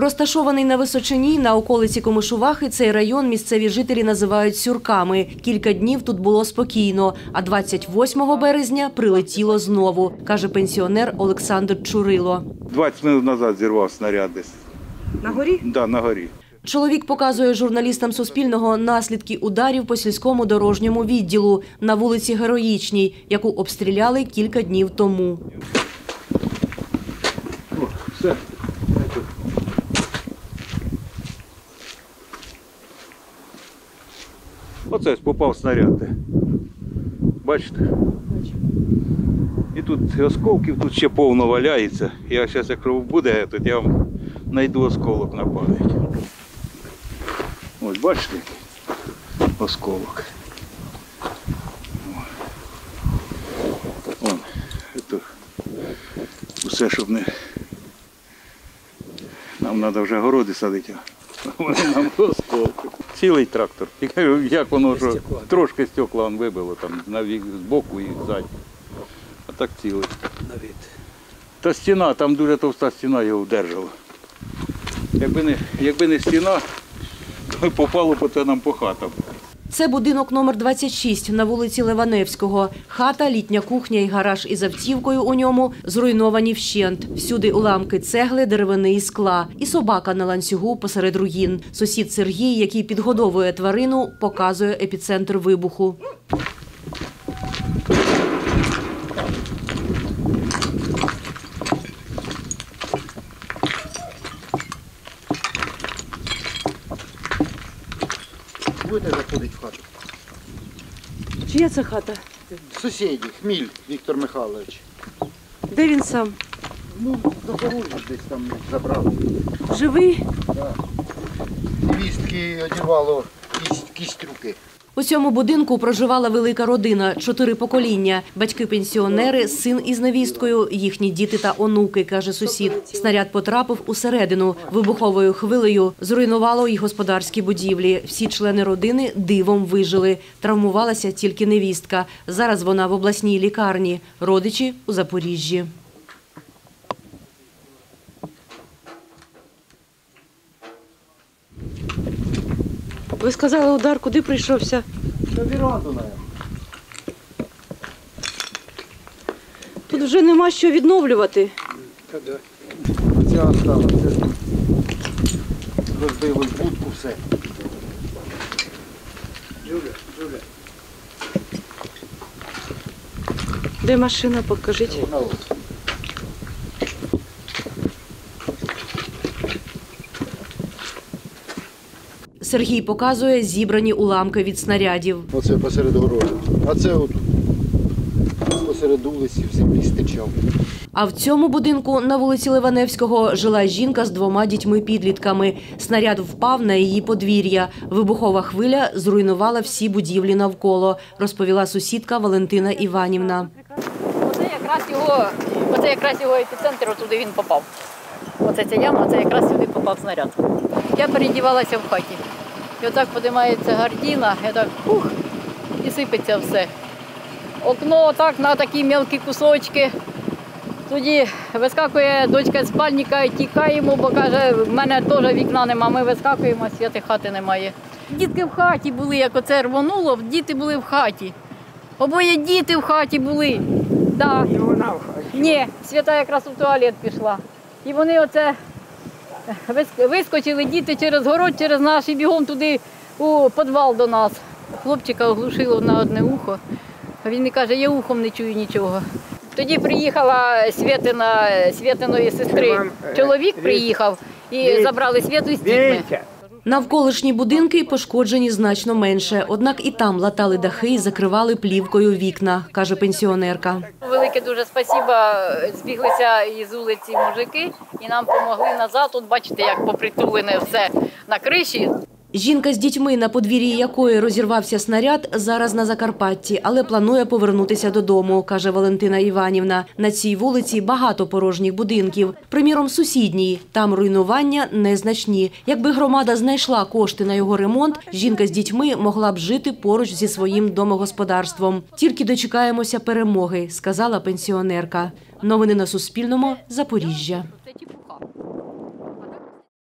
Розташований на височині, на околиці Комишувахи, цей район місцеві жителі називають Сюрками. Кілька днів тут було спокійно, а 28 березня прилетіло знову, каже пенсіонер Олександр Чурило. 20 минут назад зірвав снаряд десь. На горі? Да, на горі. Чоловік показує журналістам Суспільного наслідки ударів по сільському дорожньому відділу на вулиці Героїчній, яку обстріляли кілька днів тому. О, все. Оце попав снаряд. Бачите? І тут осколків, тут ще повно валяється. Я зараз, як кров буде, тут я вам знайду осколок на пам'ять. Ось, бачите? Осколок. Вон, це усе, щоб не... Нам треба вже городи садити, а вони нам осколки. Цілий трактор. Як воно що, трошки стекла вибило там з боку і ззаді. А так цілий. Та стіна, там дуже товста стіна його вдержала. Якби не стіна, то попало б нам по хатам. Це будинок номер 26 на вулиці Леванівського. Хата, літня кухня і гараж із автівкою у ньому зруйновані вщент. Всюди уламки цегли, деревини і скла. І собака на ланцюгу посеред руїн. Сусід Сергій, який підгодовує тварину, показує епіцентр вибуху. Будете заходити в хату? Чия це хата? Сусіді, Хміль Віктор Михайлович. Де він сам? Ну, в Запоріжжі десь там забрав. Живий? Так. Невістки одягало кість руки. У цьому будинку проживала велика родина, 4 покоління. Батьки-пенсіонери, син із невісткою, їхні діти та онуки, каже сусід. Снаряд потрапив усередину. Вибуховою хвилею зруйнувало й господарські будівлі. Всі члени родини дивом вижили. Травмувалася тільки невістка. Зараз вона в обласній лікарні. Родичі – у Запоріжжі. Ви сказали, удар куди прийшовся? На віранду, навіть. Тут вже нема що відновлювати. Ця осталася. Розбили будку, все. Юля. Де машина, покажіть. Сергій показує зібрані уламки від снарядів. Оце посеред городу, а це от посеред вулиці все пістичав. А в цьому будинку на вулиці Леваневського жила жінка з 2 дітьми-підлітками. Снаряд впав на її подвір'я. Вибухова хвиля зруйнувала всі будівлі навколо, розповіла сусідка Валентина Іванівна. Оце якраз його епіцентр, туди він попав. Оце ця яма, це якраз сюди попав снаряд. Я передівалася в хаті. І отак піднімається гардіна, і так пух, і сипеться все. Окно отак на такі мелкі кусочки. Тоді вискакує дочка з спальника, тікаємо, бо каже, в мене теж вікна нема, ми вискакуємо, світи хати немає. Дітки в хаті були, як оце рвонуло, діти були в хаті. Обоє діти в хаті були. Да. І вона в хаті? Ні, свята якраз у туалет пішла. І вони оце вискочили, діти, через город, через наш, і бігом туди у підвал до нас. Хлопчика оглушило на одне ухо. Він і каже, я ухом не чую нічого. Тоді приїхала Світиної сестри. Чоловік приїхав і забрали Світу з дітьми. Навколишні будинки пошкоджені значно менше. Однак і там латали дахи і закривали плівкою вікна, каже пенсіонерка. Велике дуже спасіба. Збіглися із вулиці мужики і нам допомогли назад. Тут бачите, як попритулене все на криші. Жінка з дітьми, на подвір'ї якої розірвався снаряд, зараз на Закарпатті, але планує повернутися додому, каже Валентина Іванівна. На цій вулиці багато порожніх будинків. Приміром, сусідній. Там руйнування незначні. Якби громада знайшла кошти на його ремонт, жінка з дітьми могла б жити поруч зі своїм домогосподарством. Тільки дочекаємося перемоги, сказала пенсіонерка. Новини на Суспільному. Запоріжжя.